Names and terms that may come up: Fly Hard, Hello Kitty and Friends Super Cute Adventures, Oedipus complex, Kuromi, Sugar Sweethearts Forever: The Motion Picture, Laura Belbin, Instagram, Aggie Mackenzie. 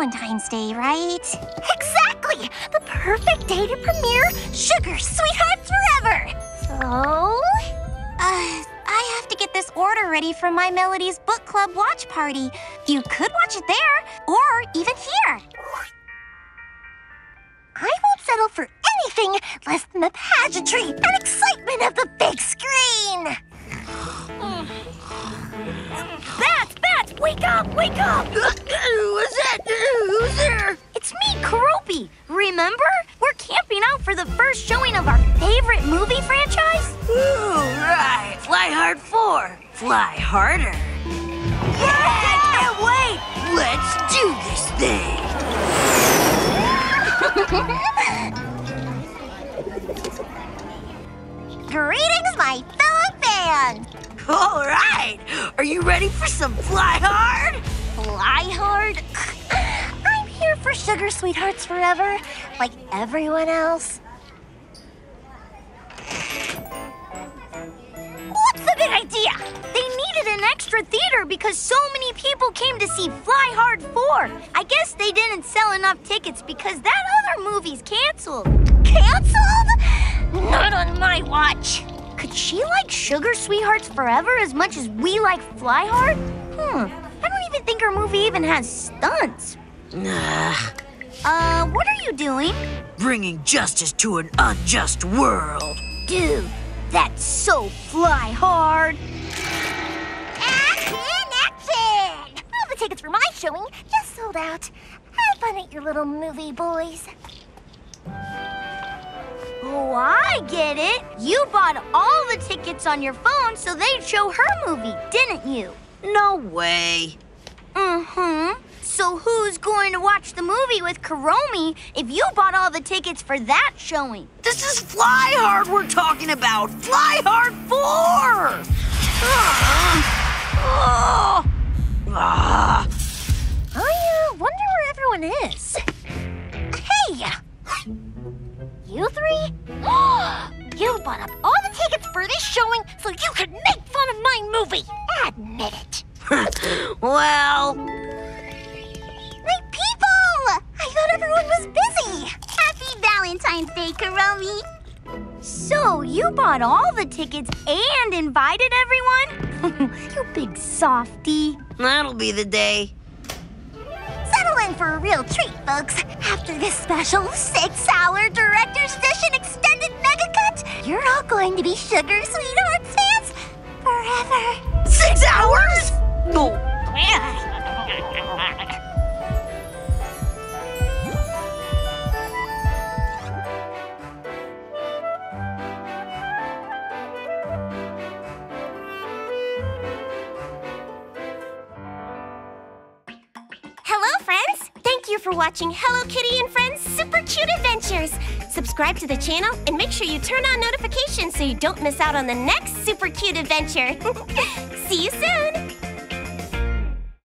Valentine's Day, right? Exactly! The perfect day to premiere Sugar Sweethearts Forever! So... I have to get this order ready for My Melody's book club watch party. You could watch it there, or even here. I won't settle for anything less than the pageantry and excitement of the big screen! Bats! Wake up! Wake up! Who's that? Who's there? It's me, Kuromi. Remember? We're camping out for the first showing of our favorite movie franchise. Ooh, right. Fly Hard 4. Fly harder. Yeah! I can't wait! Let's do this thing! Greetings, my fellow fans! All right! Are you ready for some Fly Hard? Fly Hard? I'm here for Sugar Sweethearts Forever, like everyone else. What's the big idea? They needed an extra theater because so many people came to see Fly Hard 4. I guess they didn't sell enough tickets because that other movie's canceled. Canceled? Not on my watch. Could she like Sugar Sweethearts Forever as much as we like Fly Hard? I don't even think her movie even has stunts. Nah. What are you doing? Bringing justice to an unjust world. Dude, that's so Fly Hard. Action! All the tickets for my showing just sold out. Have fun at your little movie, boys. Oh, I get it. You bought all the tickets on your phone so they'd show her movie, didn't you? No way. So who's going to watch the movie with Kuromi if you bought all the tickets for that showing? This is Fly Hard we're talking about. Fly Hard 4! I wonder where everyone is. Hey! You three? You bought up all the tickets for this showing so you could make fun of my movie. Admit it. Well... Hey, people! I thought everyone was busy. Happy Valentine's Day, Kuromi. So you bought all the tickets and invited everyone? You big softy. That'll be the day. Settle in for a real treat, folks. After this special 6-hour director's edition extended mega cut, you're all going to be Sugar Sweetheart fans forever. 6 hours? No. Hello, friends. Thank you for watching Hello Kitty and Friends Super Cute Adventures. Subscribe to the channel and make sure you turn on notifications so you don't miss out on the next super cute adventure. See you soon!